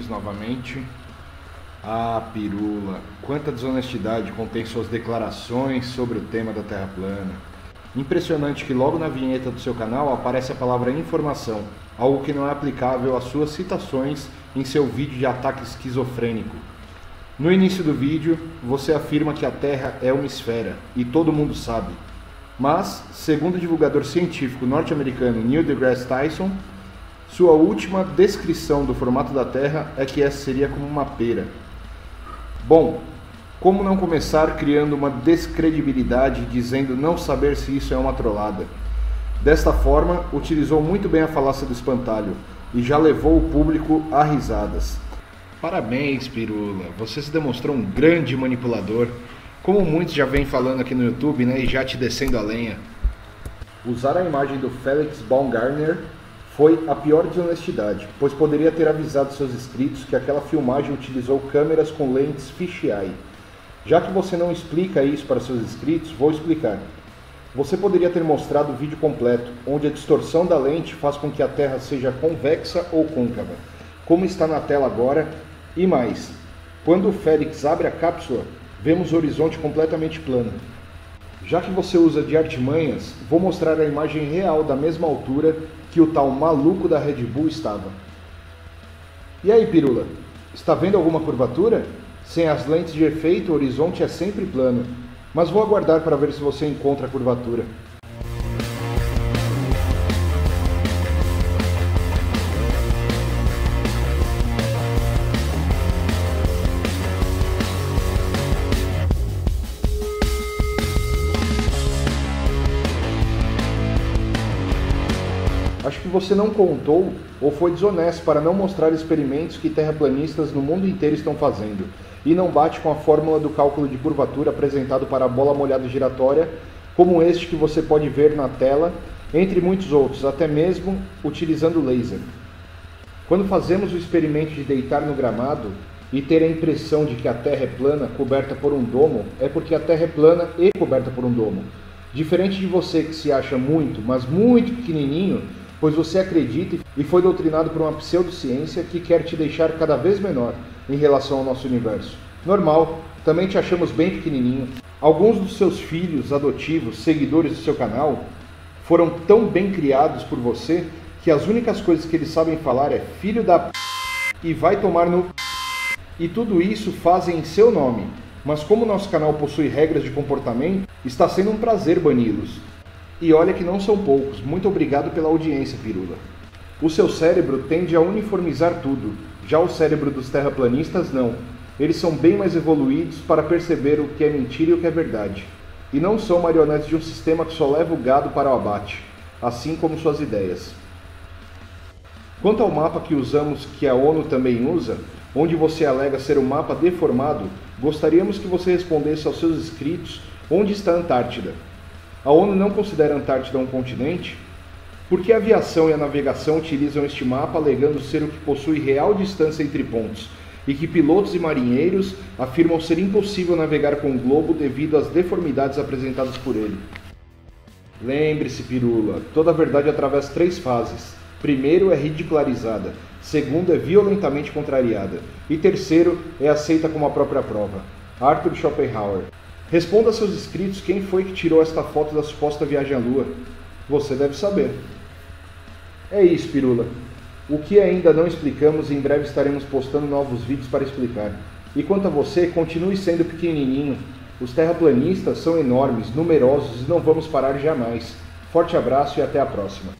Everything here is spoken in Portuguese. Martins novamente. Ah, Pirula, quanta desonestidade contém suas declarações sobre o tema da Terra plana. Impressionante que logo na vinheta do seu canal aparece a palavra informação, algo que não é aplicável às suas citações em seu vídeo de ataque esquizofrênico. No início do vídeo, você afirma que a Terra é uma esfera, e todo mundo sabe. Mas, segundo o divulgador científico norte-americano Neil deGrasse Tyson, sua última descrição do formato da Terra é que essa seria como uma pera. Bom, como não começar criando uma descredibilidade dizendo não saber se isso é uma trollada? Desta forma, utilizou muito bem a falácia do espantalho e já levou o público a risadas. Parabéns, Pirula, você se demonstrou um grande manipulador, como muitos já vêm falando aqui no YouTube, né, e já te descendo a lenha. Usar a imagem do Felix Baumgartner foi a pior desonestidade, pois poderia ter avisado seus inscritos que aquela filmagem utilizou câmeras com lentes fisheye. Já que você não explica isso para seus inscritos, vou explicar. Você poderia ter mostrado o vídeo completo, onde a distorção da lente faz com que a Terra seja convexa ou côncava, como está na tela agora, e mais. Quando o Félix abre a cápsula, vemos o horizonte completamente plano. Já que você usa de artimanhas, vou mostrar a imagem real da mesma altura que o tal maluco da Red Bull estava. E aí, Pirula? Está vendo alguma curvatura? Sem as lentes de efeito, o horizonte é sempre plano, mas vou aguardar para ver se você encontra a curvatura. Acho que você não contou ou foi desonesto para não mostrar experimentos que terraplanistas no mundo inteiro estão fazendo e não bate com a fórmula do cálculo de curvatura apresentado para a bola molhada giratória, como este que você pode ver na tela, entre muitos outros, até mesmo utilizando laser. Quando fazemos o experimento de deitar no gramado e ter a impressão de que a Terra é plana, coberta por um domo, é porque a Terra é plana e coberta por um domo. Diferente de você que se acha muito, mas muito pequenininho, pois você acredita e foi doutrinado por uma pseudociência que quer te deixar cada vez menor em relação ao nosso universo. Normal, também te achamos bem pequenininho. Alguns dos seus filhos adotivos, seguidores do seu canal, foram tão bem criados por você que as únicas coisas que eles sabem falar é filho da p... e vai tomar no p... E tudo isso fazem em seu nome, mas como nosso canal possui regras de comportamento, está sendo um prazer bani-los. E olha que não são poucos. Muito obrigado pela audiência, Pirula. O seu cérebro tende a uniformizar tudo. Já o cérebro dos terraplanistas, não. Eles são bem mais evoluídos para perceber o que é mentira e o que é verdade. E não são marionetes de um sistema que só leva o gado para o abate, assim como suas ideias. Quanto ao mapa que usamos, que a ONU também usa, onde você alega ser um mapa deformado, gostaríamos que você respondesse aos seus inscritos onde está a Antártida. A ONU não considera a Antártida um continente? Por que a aviação e a navegação utilizam este mapa alegando ser o que possui real distância entre pontos, e que pilotos e marinheiros afirmam ser impossível navegar com o globo devido às deformidades apresentadas por ele? Lembre-se, Pirula, toda a verdade atravessa três fases. Primeiro é ridicularizada, segundo é violentamente contrariada, e terceiro é aceita como a própria prova. Arthur Schopenhauer. Responda a seus inscritos quem foi que tirou esta foto da suposta viagem à Lua. Você deve saber. É isso, Pirula. O que ainda não explicamos, em breve estaremos postando novos vídeos para explicar. E quanto a você, continue sendo pequenininho. Os terraplanistas são enormes, numerosos e não vamos parar jamais. Forte abraço e até a próxima.